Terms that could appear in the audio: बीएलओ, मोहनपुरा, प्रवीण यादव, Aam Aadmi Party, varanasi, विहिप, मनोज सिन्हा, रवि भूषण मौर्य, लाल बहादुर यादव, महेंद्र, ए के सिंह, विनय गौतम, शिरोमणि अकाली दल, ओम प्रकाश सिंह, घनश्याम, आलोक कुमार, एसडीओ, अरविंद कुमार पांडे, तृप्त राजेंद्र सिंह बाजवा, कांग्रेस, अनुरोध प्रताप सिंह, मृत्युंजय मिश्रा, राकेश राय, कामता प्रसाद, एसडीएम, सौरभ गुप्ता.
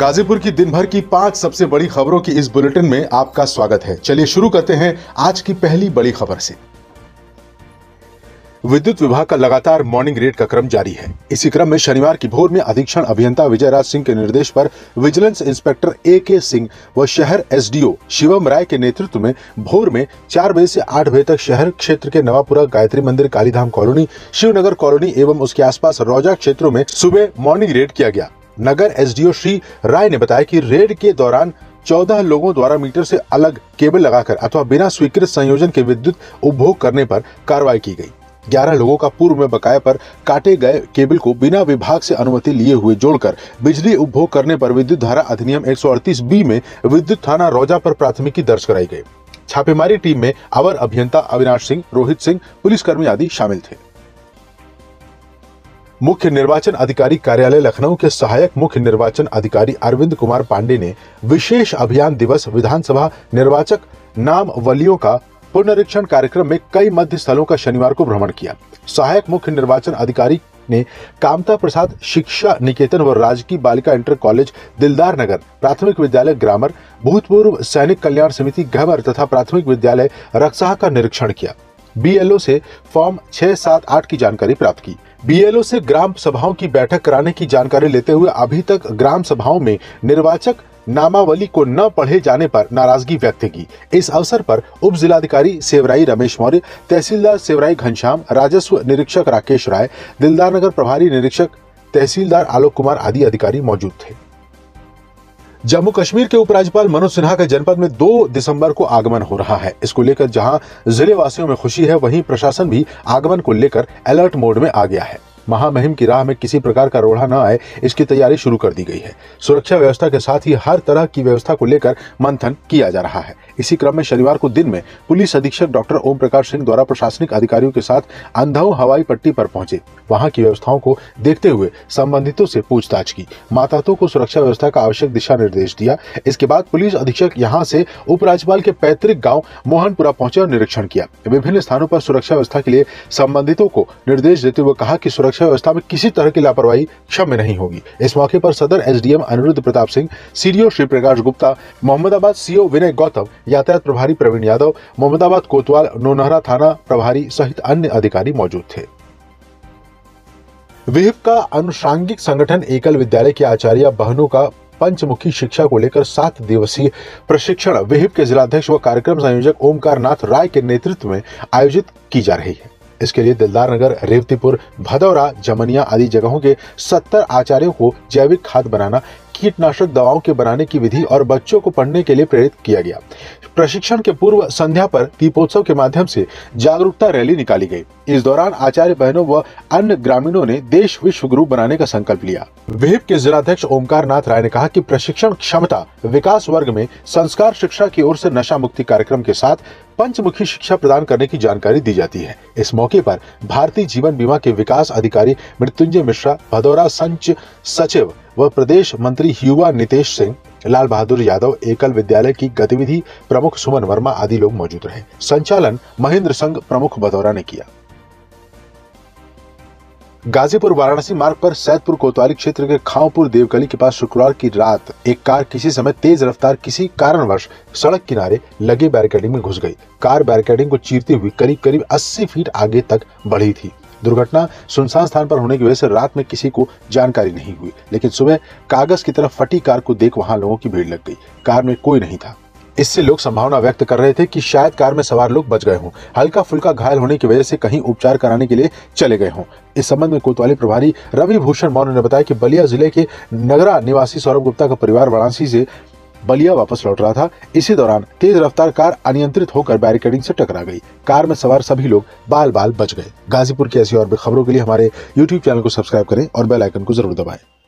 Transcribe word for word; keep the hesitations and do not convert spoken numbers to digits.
गाजीपुर की दिन भर की पांच सबसे बड़ी खबरों की इस बुलेटिन में आपका स्वागत है। चलिए शुरू करते हैं आज की पहली बड़ी खबर से। विद्युत विभाग का लगातार मॉर्निंग रेड का क्रम जारी है। इसी क्रम में शनिवार की भोर में अधीक्षण अभियंता विजयराज सिंह के निर्देश पर विजिलेंस इंस्पेक्टर ए के सिंह व शहर एसडीओ शिवम राय के नेतृत्व में भोर में चार बजे से आठ बजे तक शहर क्षेत्र के नवापुरा, गायत्री मंदिर, कालीधाम कॉलोनी, शिवनगर कॉलोनी एवं उसके आसपास रौजा क्षेत्रों में सुबह मॉर्निंग रेड किया गया। नगर एसडीओ श्री राय ने बताया कि रेड के दौरान चौदह लोगों द्वारा मीटर से अलग केबल लगाकर अथवा बिना स्वीकृत संयोजन के विद्युत उपभोग करने पर कार्रवाई की गई। ग्यारह लोगों का पूर्व में बकाया पर काटे गए केबल को बिना विभाग से अनुमति लिए हुए जोड़कर बिजली उपभोग करने पर विद्युत धारा अधिनियम एक सौ अड़तीस बी में विद्युत थाना रौजा पर प्राथमिकी दर्ज कराई गई। छापेमारी टीम में अवर अभियंता अविनाश सिंह, रोहित सिंह, पुलिसकर्मी आदि शामिल थे। मुख्य निर्वाचन अधिकारी कार्यालय लखनऊ के सहायक मुख्य निर्वाचन अधिकारी अरविंद कुमार पांडे ने विशेष अभियान दिवस विधानसभा निर्वाचक नाम वलियों का पुनरीक्षण कार्यक्रम में कई मध्य स्थलों का शनिवार को भ्रमण किया। सहायक मुख्य निर्वाचन अधिकारी ने कामता प्रसाद शिक्षा निकेतन व राजकीय बालिका इंटर कॉलेज दिलदार नगर, प्राथमिक विद्यालय ग्रामर, भूतपूर्व सैनिक कल्याण समिति गहमर तथा प्राथमिक विद्यालय रक्साह का निरीक्षण किया। बीएलओ से फॉर्म छह सात आठ की जानकारी प्राप्त की। बीएलओ से ग्राम सभाओं की बैठक कराने की जानकारी लेते हुए अभी तक ग्राम सभाओं में निर्वाचक नामावली को न पढ़े जाने पर नाराजगी व्यक्त की। इस अवसर पर उप जिलाधिकारी सेवराई रमेश मौर्य, तहसीलदार सेवराई घनश्याम, राजस्व निरीक्षक राकेश राय, दिलदार नगर प्रभारी निरीक्षक तहसीलदार आलोक कुमार आदि अधिकारी मौजूद थे। जम्मू कश्मीर के उपराज्यपाल मनोज सिन्हा के जनपद में दो दिसंबर को आगमन हो रहा है। इसको लेकर जहां जिले वासियों में खुशी है, वहीं प्रशासन भी आगमन को लेकर अलर्ट मोड में आ गया है। महामहिम की राह में किसी प्रकार का रोड़ा न आए, इसकी तैयारी शुरू कर दी गई है। सुरक्षा व्यवस्था के साथ ही हर तरह की व्यवस्था को लेकर मंथन किया जा रहा है। इसी क्रम में शनिवार को दिन में पुलिस अधीक्षक डॉक्टर ओम प्रकाश सिंह द्वारा प्रशासनिक अधिकारियों के साथ अंधाऊ हवाई पट्टी पर पहुंचे। वहां की व्यवस्थाओं को देखते हुए संबंधितों से पूछताछ की, मातहतों को सुरक्षा व्यवस्था का आवश्यक दिशा निर्देश दिया। इसके बाद पुलिस अधीक्षक यहाँ से उपराज्यपाल के पैतृक गाँव मोहनपुरा पहुंचे और निरीक्षण किया। विभिन्न स्थानों पर सुरक्षा व्यवस्था के लिए संबंधितों को निर्देश देते हुए कहा कि सुरक्षा व्यवस्था में किसी तरह की लापरवाही क्षम्य नहीं होगी। इस मौके पर सदर एसडीएम अनुरोध प्रताप सिंह, CDO Shri Prakash Gupta, Mohammadabad CO विनय गौतम, यातायात प्रभारी प्रवीण यादव, मोहम्मदाबाद कोतवाल नौनहरा थाना प्रभारी सहित अन्य अधिकारी मौजूद थे। विहिप का अनुषांगिक संगठन एकल विद्यालय की आचार्य बहनों का पंचमुखी शिक्षा को लेकर सात दिवसीय प्रशिक्षण विहिप के जिलाध्यक्ष व कार्यक्रम संयोजक ओमकारनाथ राय के नेतृत्व में आयोजित की जा रही है। इसके लिए दिलदार नगर, रेवतीपुर, भदौरा, जमनिया आदि जगहों के सत्तर आचार्यों को जैविक खाद बनाना, कीटनाशक दवाओं के बनाने की विधि और बच्चों को पढ़ने के लिए प्रेरित किया गया। प्रशिक्षण के पूर्व संध्या पर दीपोत्सव के माध्यम से जागरूकता रैली निकाली गई। इस दौरान आचार्य बहनों व अन्य ग्रामीणों ने देश विश्व गुरु बनाने का संकल्प लिया। विहिप के जिलाध्यक्ष ओमकारनाथ राय ने कहा कि प्रशिक्षण क्षमता विकास वर्ग में संस्कार शिक्षा की ओर से नशा मुक्ति कार्यक्रम के साथ पंचमुखी शिक्षा प्रदान करने की जानकारी दी जाती है। इस मौके पर भारतीय जीवन बीमा के विकास अधिकारी मृत्युंजय मिश्रा, भदौरा संच सचिव व प्रदेश मंत्री युवा नितेश सिंह, लाल बहादुर यादव, एकल विद्यालय की गतिविधि प्रमुख सुमन वर्मा आदि लोग मौजूद रहे। संचालन महेंद्र संघ प्रमुख भदौरा ने किया। गाजीपुर वाराणसी मार्ग पर सैदपुर कोतवाली क्षेत्र के खांवपुर देवगली के पास शुक्रवार की रात एक कार किसी समय तेज रफ्तार किसी कारणवश सड़क किनारे लगे बैरिकेडिंग में घुस गई। कार बैरिकेडिंग को चीरते हुए करीब करीब अस्सी फीट आगे तक बढ़ी थी। दुर्घटना सुनसान स्थान पर होने की वजह से रात में किसी को जानकारी नहीं हुई, लेकिन सुबह कागज की तरफ फटी कार को देख वहां लोगों की भीड़ लग गई। कार में कोई नहीं था। इससे लोग संभावना व्यक्त कर रहे थे कि शायद कार में सवार लोग बच गए हों, हल्का फुल्का घायल होने की वजह से कहीं उपचार कराने के लिए चले गए हों। इस संबंध में कोतवाली प्रभारी रवि भूषण मौर्य ने बताया कि बलिया जिले के नगरा निवासी सौरभ गुप्ता का परिवार वाराणसी से बलिया वापस लौट रहा था। इसी दौरान तेज रफ्तार कार अनियंत्रित होकर बैरिकेडिंग से टकरा गई। कार में सवार सभी लोग बाल बाल बच गए। गाजीपुर की ऐसी और भी खबरों के लिए हमारे यूट्यूब चैनल को सब्सक्राइब करें और बेल आइकन को जरूर दबाएं।